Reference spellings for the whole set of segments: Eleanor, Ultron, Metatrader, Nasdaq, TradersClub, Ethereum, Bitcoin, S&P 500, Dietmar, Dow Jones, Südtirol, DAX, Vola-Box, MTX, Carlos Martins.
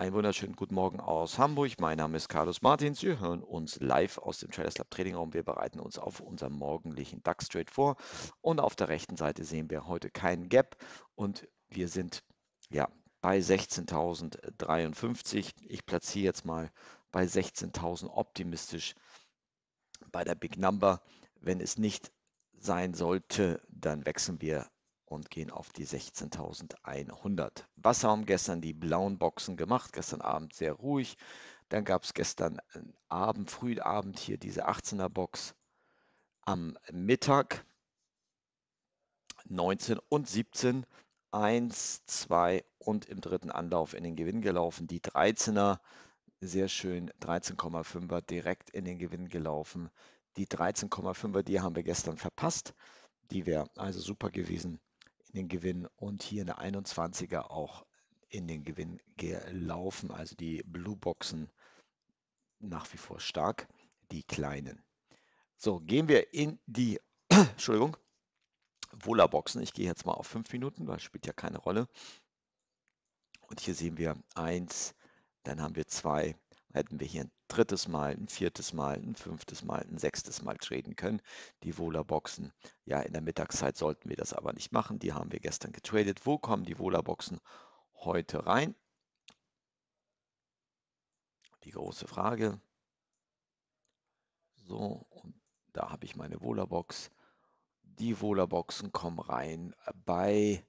Einen wunderschönen guten Morgen aus Hamburg. Mein Name ist Carlos Martins. Wir hören uns live aus dem TradersClub Trading Raum. Wir bereiten uns auf unseren morgendlichen DAX Trade vor. Und auf der rechten Seite sehen wir heute keinen Gap. Und wir sind ja bei 16.053. Ich platziere jetzt mal bei 16.000 optimistisch bei der Big Number. Wenn es nicht sein sollte, dann wechseln wir und gehen auf die 16.100. Was haben gestern die blauen Boxen gemacht? Gestern Abend sehr ruhig. Dann gab es gestern Abend, frühen Abend hier diese 18er Box. Am Mittag 19 und 17, 1, 2 und im dritten Anlauf in den Gewinn gelaufen. Die 13er, sehr schön, 13,5er direkt in den Gewinn gelaufen. Die 13,5er, die haben wir gestern verpasst. Die wäre also super gewesen. Den Gewinn und hier eine 21er auch in den Gewinn gelaufen. Also die Blue Boxen nach wie vor stark, die kleinen. So, gehen wir in die, Entschuldigung, Vola Boxen. Ich gehe jetzt mal auf 5 Minuten, weil das spielt ja keine Rolle. Und hier sehen wir 1, dann haben wir 2, hätten wir hier ein drittes Mal, ein viertes Mal, ein fünftes Mal, ein sechstes Mal traden können. Die Vola-Boxen, ja, in der Mittagszeit sollten wir das aber nicht machen. Die haben wir gestern getradet. Wo kommen die Vola-Boxen heute rein? Die große Frage. So, und da habe ich meine Vola-Box. Die Vola-Boxen kommen rein bei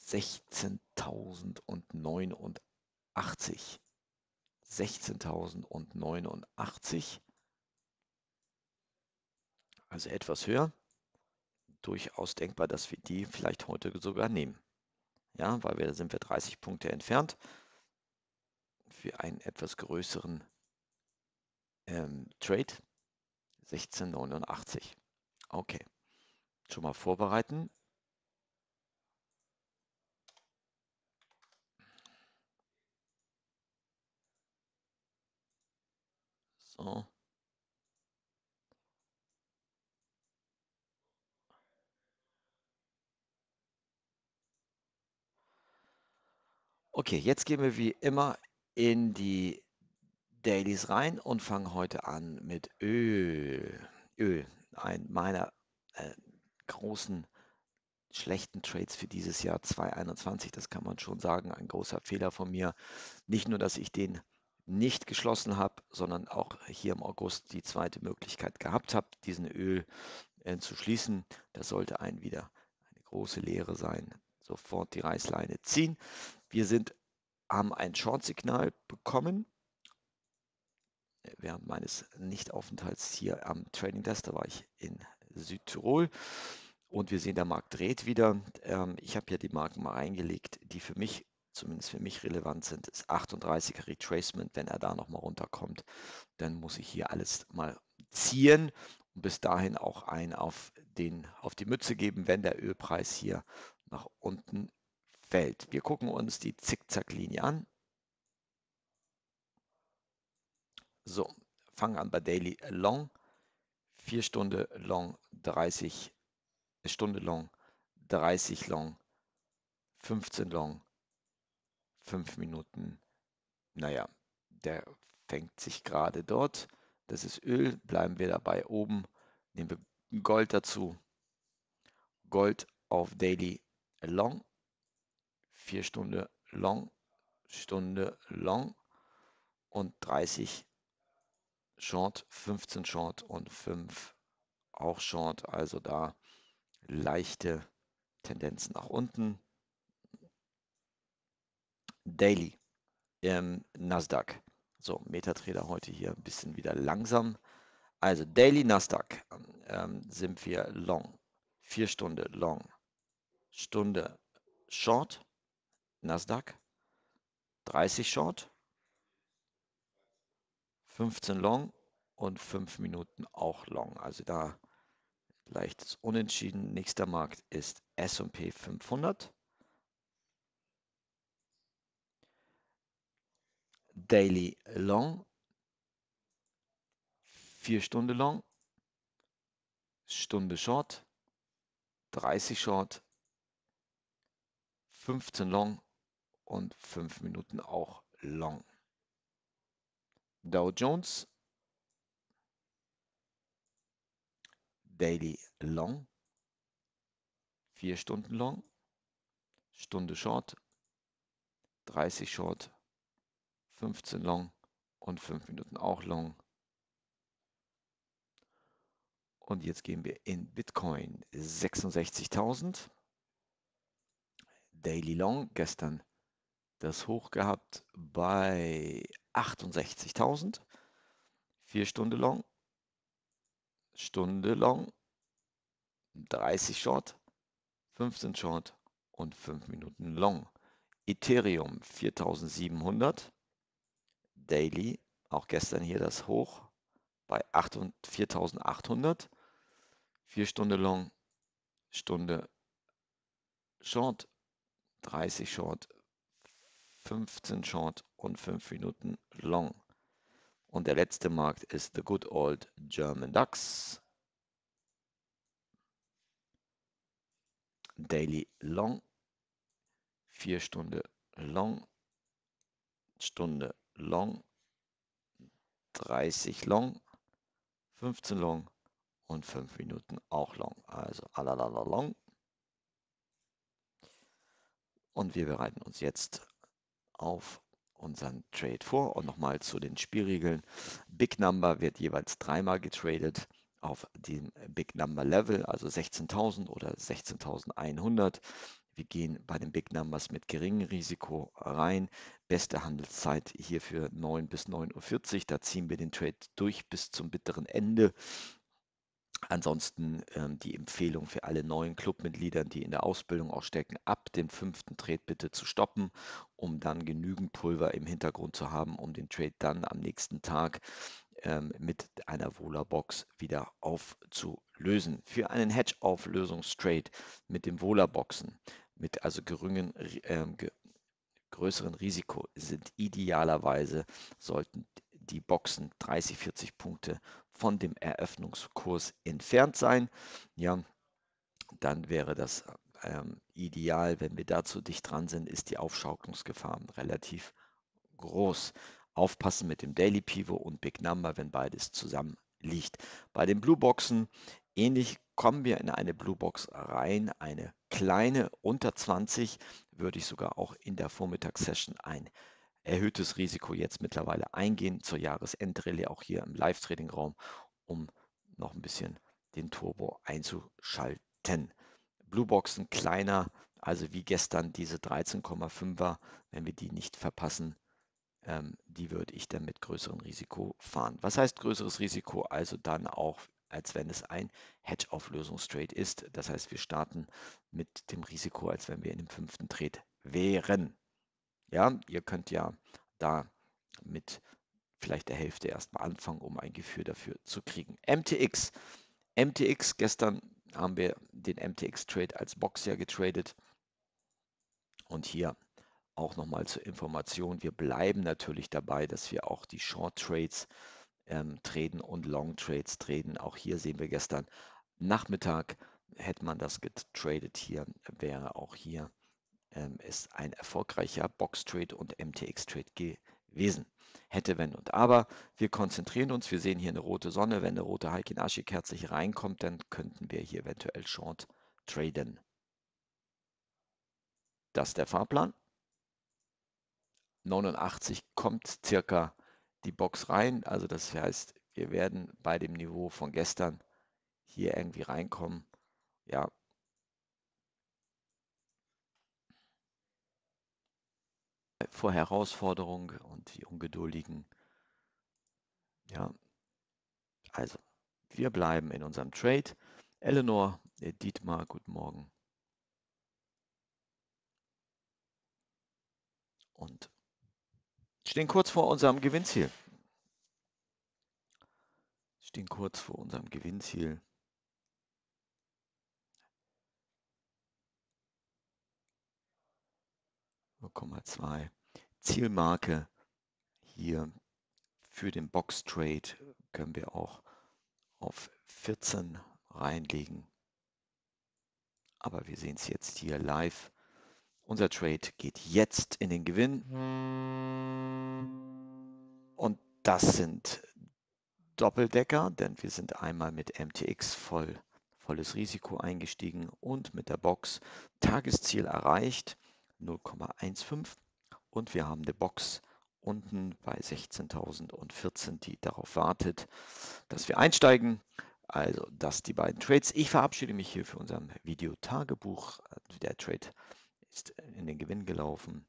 16.089. 16.089, also etwas höher. Durchaus denkbar, dass wir die vielleicht heute sogar nehmen. Ja, weil da sind wir 30 Punkte entfernt. Für einen etwas größeren Trade. 16,89. Okay, schon mal vorbereiten. So. Okay, jetzt gehen wir wie immer in die Dailies rein und fangen heute an mit Öl. Öl, ein meiner großen schlechten Trades für dieses Jahr 2021, das kann man schon sagen, ein großer Fehler von mir. Nicht nur, dass ich den nicht geschlossen habe, sondern auch hier im August die zweite Möglichkeit gehabt habe, diesen Öl zu schließen. Das sollte einen wieder eine große Lehre sein. Sofort die Reißleine ziehen. Wir haben ein Short-Signal bekommen während meines Nichtaufenthalts hier am Trading Desk. Da war ich in Südtirol und wir sehen, der Markt dreht wieder. Ich habe hier die Marken mal reingelegt, die für mich zumindest für mich relevant sind, ist 38er Retracement. Wenn er da nochmal runterkommt, dann muss ich hier alles mal ziehen und bis dahin auch einen auf die Mütze geben, wenn der Ölpreis hier nach unten fällt. Wir gucken uns die Zickzacklinie an. So, fangen an bei Daily Long. 4 Stunden Long, 30 Stunde Long, 30 Long, 15 Long. 5 Minuten, naja, der fängt sich gerade dort. Das ist Öl, bleiben wir dabei oben. Nehmen wir Gold dazu. Gold auf Daily Long. 4 Stunden Long, Stunde Long und 30 Short, 15 Short und 5 auch Short. Also da leichte Tendenzen nach unten. Daily Nasdaq. So, Metatrader heute hier ein bisschen wieder langsam. Also Daily Nasdaq sind wir Long. 4 Stunden Long. Stunde Short. Nasdaq. 30 Short. 15 Long und 5 Minuten auch Long. Also da leichtes Unentschieden. Nächster Markt ist S&P 500. Daily Long, 4 Stunden Long, Stunde Short, 30 Short, 15 Long und 5 Minuten auch long. Dow Jones Daily long, 4 Stunden long, Stunde short, 30 short, 15 long und 5 Minuten auch long. Und jetzt gehen wir in Bitcoin 66.000. Daily long, gestern das Hoch gehabt bei 68.000. 4 Stunden long, Stunde long, 30 short, 15 short und 5 Minuten long. Ethereum 4.700. Daily, auch gestern hier das Hoch bei 4.800, 4 Stunden long, Stunde short, 30 short, 15 short und 5 Minuten long. Und der letzte Markt ist the good old German DAX. Daily long, 4 Stunden long, Stunde long, 30 long, 15 long und 5 Minuten auch long. Also alalala long. Und wir bereiten uns jetzt auf unseren Trade vor. Und nochmal zu den Spielregeln. Big Number wird jeweils 3-mal getradet auf dem Big Number Level, also 16.000 oder 16.100. Wir gehen bei den Big Numbers mit geringem Risiko rein. Beste Handelszeit hierfür 9 bis 9.40 Uhr. Da ziehen wir den Trade durch bis zum bitteren Ende. Ansonsten die Empfehlung für alle neuen Clubmitglieder, die in der Ausbildung auch stecken, ab dem 5. Trade bitte zu stoppen, um dann genügend Pulver im Hintergrund zu haben, um den Trade dann am nächsten Tag mit einer Vola-Box wieder aufzulösen. Für einen Hedge-Auflösungstrade mit den Vola-Boxen, mit also geringen, größeren Risiko, sind idealerweise, sollten die Boxen 30, 40 Punkte von dem Eröffnungskurs entfernt sein. Ja, dann wäre das ideal. Wenn wir dazu dicht dran sind, ist die Aufschaukelungsgefahr relativ groß. Aufpassen mit dem Daily Pivot und Big Number, wenn beides zusammen liegt. Bei den Blue Boxen ähnlich, kommen wir in eine Blue Box rein, eine kleine unter 20, würde ich sogar auch in der Vormittagssession ein erhöhtes Risiko jetzt mittlerweile eingehen zur Jahresendrallye, auch hier im Live-Trading-Raum, um noch ein bisschen den Turbo einzuschalten. Blueboxen kleiner, also wie gestern diese 13,5er, wenn wir die nicht verpassen, die würde ich dann mit größerem Risiko fahren. Was heißt größeres Risiko? Also dann auch, als wenn es ein Hedge-Auflösungstrade ist. Das heißt, wir starten mit dem Risiko, als wenn wir in dem 5. Trade wären. Ja, ihr könnt ja da mit vielleicht der Hälfte erstmal anfangen, um ein Gefühl dafür zu kriegen. MTX. MTX, gestern haben wir den MTX-Trade als Box ja getradet. Und hier auch nochmal zur Information. Wir bleiben natürlich dabei, dass wir auch die Short-Trades traden und Long-Trades traden. Auch hier sehen wir gestern Nachmittag, hätte man das getradet hier, wäre auch hier ist ein erfolgreicher Box-Trade und MTX-Trade gewesen. Hätte, wenn und aber. Wir konzentrieren uns. Wir sehen hier eine rote Sonne. Wenn eine rote Heikin Ashi-Kerze hier reinkommt, dann könnten wir hier eventuell Short traden. Das ist der Fahrplan. 89 kommt circa die Box rein. Also das heißt, wir werden bei dem Niveau von gestern hier irgendwie reinkommen. Ja, vor Herausforderung und die Ungeduldigen. Ja, also wir bleiben in unserem Trade. Eleanor, Dietmar, guten Morgen. Und stehen kurz vor unserem Gewinnziel. Stehen kurz vor unserem Gewinnziel. Zielmarke hier für den Box Trade können wir auch auf 14 reinlegen. Aber wir sehen es jetzt hier live Unser Trade geht jetzt in den Gewinn. Und das sind Doppeldecker, denn wir sind einmal mit MTX volles Risiko eingestiegen und mit der Box Tagesziel erreicht 0,15 und wir haben die Box unten bei 16.014, die darauf wartet, dass wir einsteigen. Also das die beiden Trades. Ich verabschiede mich hier für unserem Videotagebuch. Der Trade ist in den Gewinn gelaufen.